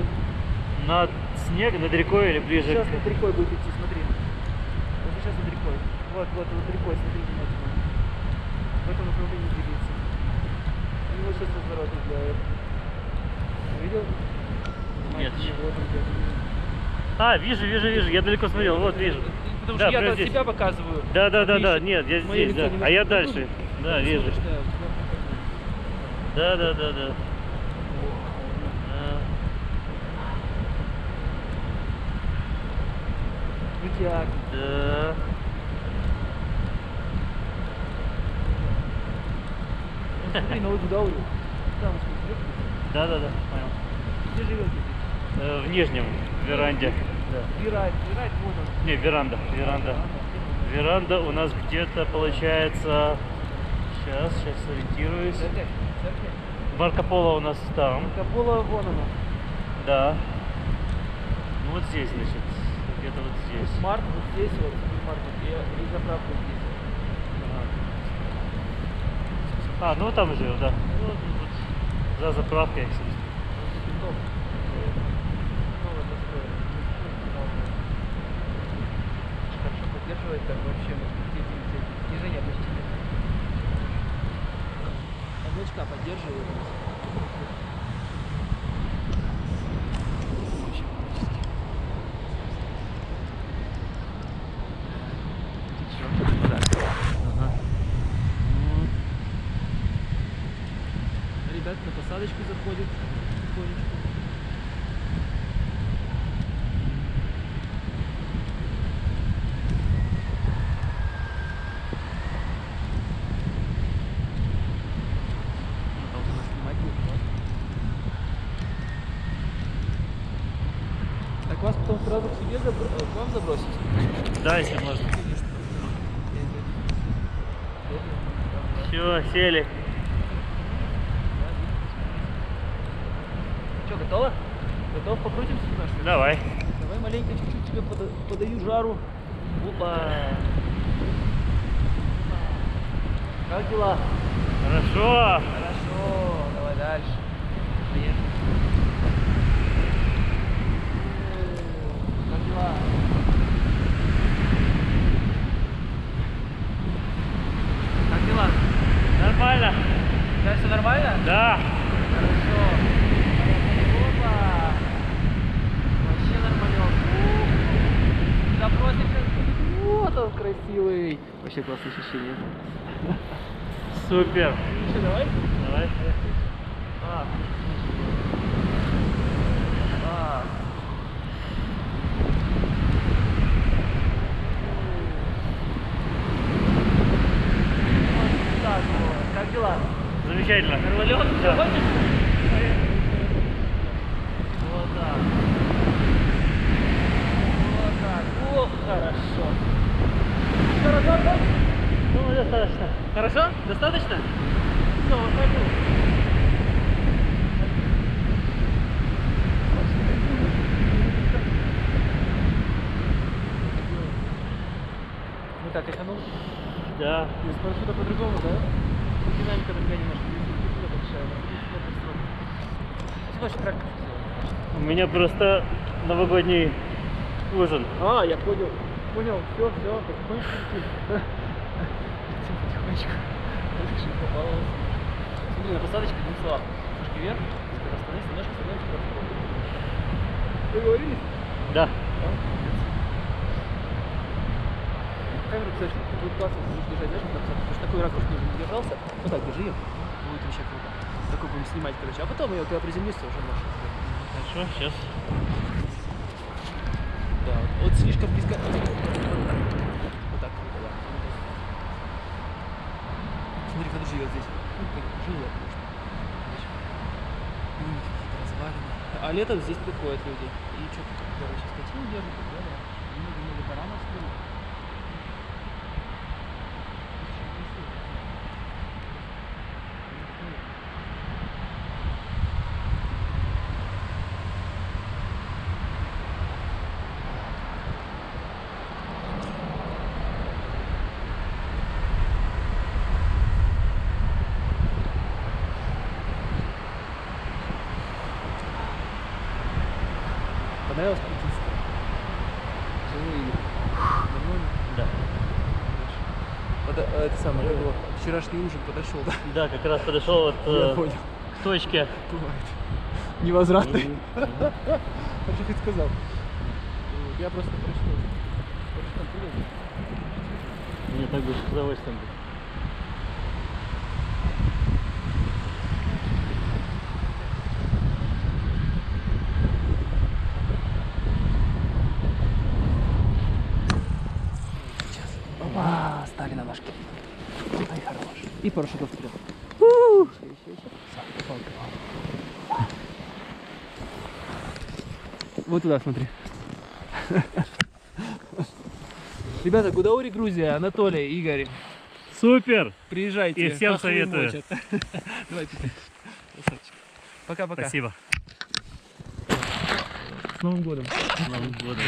идет? Над снегом, над рекой или ближе? Сейчас над рекой будет идти, смотри. Вот сейчас над рекой. Вот, вот, вот рекой, смотри внимательно. В этом направлении двигается. У него сейчас разворот для этого. Видел? Нет. А, вижу, вижу, вижу. Я далеко смотрел, вот вижу. Потому что я тебя показываю. Да, да, да, да. Нет, я здесь, да. А я дальше. Да, вижу. Да, да, да, да. Крутяк. Да. Смотри, на Гудаури. Там да, да, да, понял. Где живете? В нижнем веранде. Да. Веранда, вот он. Не, веранда, веранда. Веранда у нас где-то получается. Сейчас, сейчас сориентируюсь. Марко Поло у нас там. Марко Поло вон оно. Да. Ну вот здесь, значит. Где-то вот здесь. Марк вот здесь, вот Марк, и заправка здесь. А, ну там уже, да. За заправкой, если хорошо поддерживает, так вообще снижение почти нет. Облачка поддерживает. Ребят, на посадочку заходит потихонечку. Так вас потом сразу к себе вам забросить? Да, если можно. Все, сели. Что, готово? Готов? Покрутимся немножко? Давай. Давай маленько чуть-чуть тебе подаю жару. Опа! Как дела? Хорошо! Хорошо, давай дальше. Поехали. Как дела? Как дела? Нормально. Да, все нормально? Да. Хорошо. Вот он красивый. Вообще классное ощущение. Супер. Ну что, давай? Давай. Вот так вот. Как дела? Замечательно. Нормально? Да. Вот так. О, хорошо. Хорошо, да? Ну, достаточно. Хорошо? Достаточно? Все, выходи. Ну как, эханул? Да. Ты сюда по-другому, да? Динамика другая немножко. Динамика большая. Ты больше практики сделал? У меня просто новогодний... ужин. А, я понял. Понял, все, все, потихонечку. Потихонечку. Слушай, попалось. Смотри, на посадочке внесла. Немножко вверх, остановись, немножко становимся просто. Договорились? Да. Камеру, кстати, будет классно, будешь держать, знаешь, потому что такой ракурс не держался. Вот так, держи ее. Будет вообще круто. Такой будем снимать, короче. А потом ее, когда приземлишься, уже можешь. Хорошо, сейчас. Да, вот слишком близко. Вот так круто, да. Смотри, кто живет здесь. Ну, как жило, конечно. Ну, какие-то развалины. А летом здесь приходят люди. И что-то, короче, скотину держат, и да, да. Много-много баранов стоит. Понравилось путинство? Живые. Нормально? Да. Хорошо. Это самое, как было? Вчерашний ужин подошел, да? Да, как раз подошел вот к точке. Бывает. Невозвратный. Хочу хоть сказал. Я просто пришел. Мне так будет с удовольствием. Стали на ножки. Ай, хорош. И парашютов вперед. Вот туда смотри. Ребята, Гудаури, Грузия, Анатолий, Игорь. Супер! Приезжайте. И всем советую. Давайте. Пока-пока. Спасибо. С Новым годом. С Новым годом.